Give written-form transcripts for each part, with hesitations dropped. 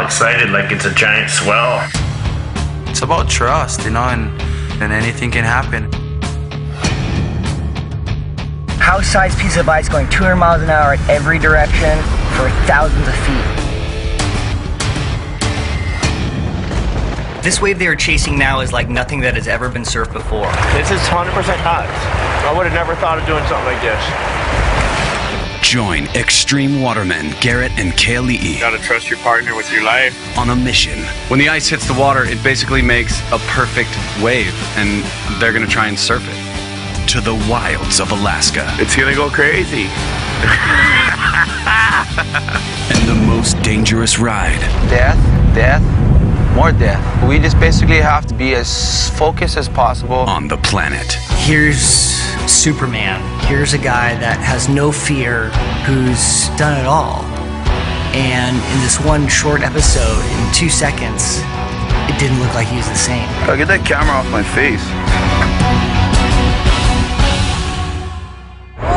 all excited like it's a giant swell. It's about trust, you know, and anything can happen. House-sized piece of ice going 200 miles an hour in every direction for thousands of feet. This wave they are chasing now is like nothing that has ever been surfed before. This is 100% us. I would have never thought of doing something like this. Join extreme watermen Garrett and Kealii. You gotta trust your partner with your life. On a mission. When the ice hits the water, it basically makes a perfect wave, and they're gonna try and surf it. To the wilds of Alaska. It's gonna go crazy. And the most dangerous ride. Death, death, more death. We just basically have to be as focused as possible. On the planet. Here's Superman. Here's a guy that has no fear, who's done it all. And in this one short episode, in 2 seconds, it didn't look like he was the same. Oh, get that camera off my face. Oh, shit!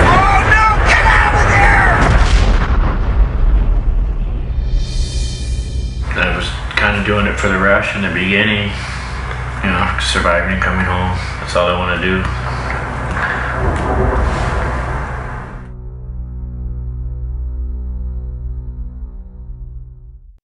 Oh, no! Get out of there! I was kind of doing it for the rush in the beginning. You know, surviving and coming home. That's all I want to do.